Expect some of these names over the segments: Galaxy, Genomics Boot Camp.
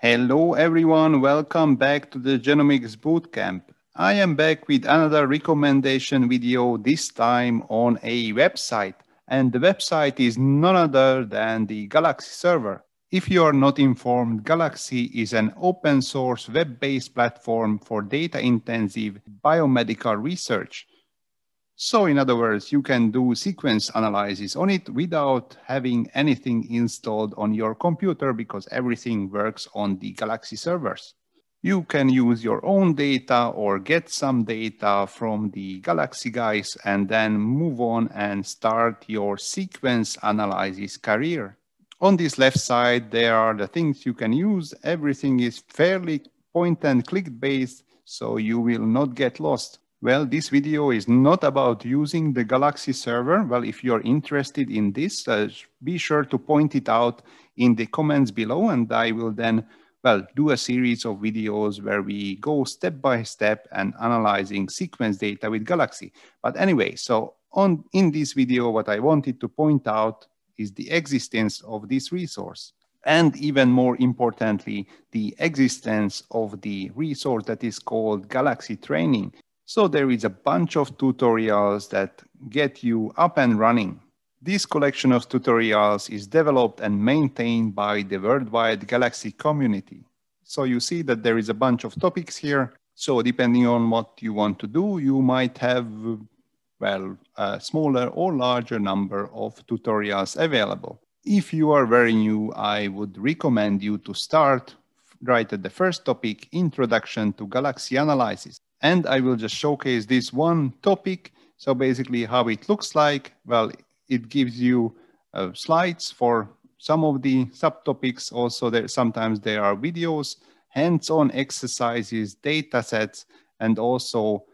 Hello everyone, welcome back to the Genomics Bootcamp. I am back with another recommendation video, this time on a website. And the website is none other than the Galaxy server. If you are not informed, Galaxy is an open source web-based platform for data-intensive biomedical research. So in other words, you can do sequence analysis on it without having anything installed on your computer because everything works on the Galaxy servers. You can use your own data or get some data from the Galaxy guys and then move on and start your sequence analysis career. On this left side, there are the things you can use. Everything is fairly point and click based, so you will not get lost. Well, this video is not about using the Galaxy server. Well, if you're interested in this, be sure to point it out in the comments below, and I will then, well, do a series of videos where we go step by step and analyzing sequence data with Galaxy. But anyway, so in this video, what I wanted to point out is the existence of this resource. And even more importantly, the existence of the resource that is called Galaxy Training. So there is a bunch of tutorials that get you up and running. This collection of tutorials is developed and maintained by the worldwide Galaxy community. So you see that there is a bunch of topics here. So depending on what you want to do, you might have, well, a smaller or larger number of tutorials available. If you are very new, I would recommend you to start right at the first topic, Introduction to Galaxy Analysis. And I will just showcase this one topic. So basically how it looks like, well, it gives you slides for some of the subtopics. Also, sometimes there are videos, hands-on exercises, data sets, and also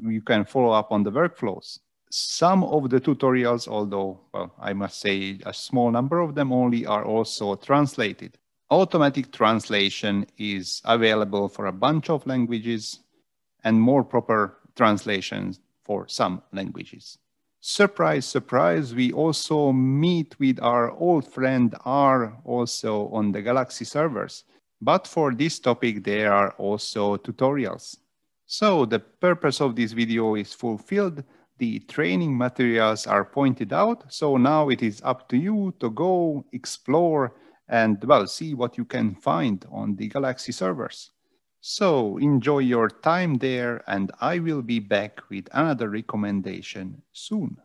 you can follow up on the workflows. Some of the tutorials, although, well, I must say a small number of them only, are also translated. Automatic translation is available for a bunch of languages, and more proper translations for some languages. Surprise, surprise, we also meet with our old friend R also on the Galaxy servers. But for this topic, there are also tutorials. So the purpose of this video is fulfilled. The training materials are pointed out. So now it is up to you to go explore and, well, see what you can find on the Galaxy servers. So enjoy your time there, and I will be back with another recommendation soon.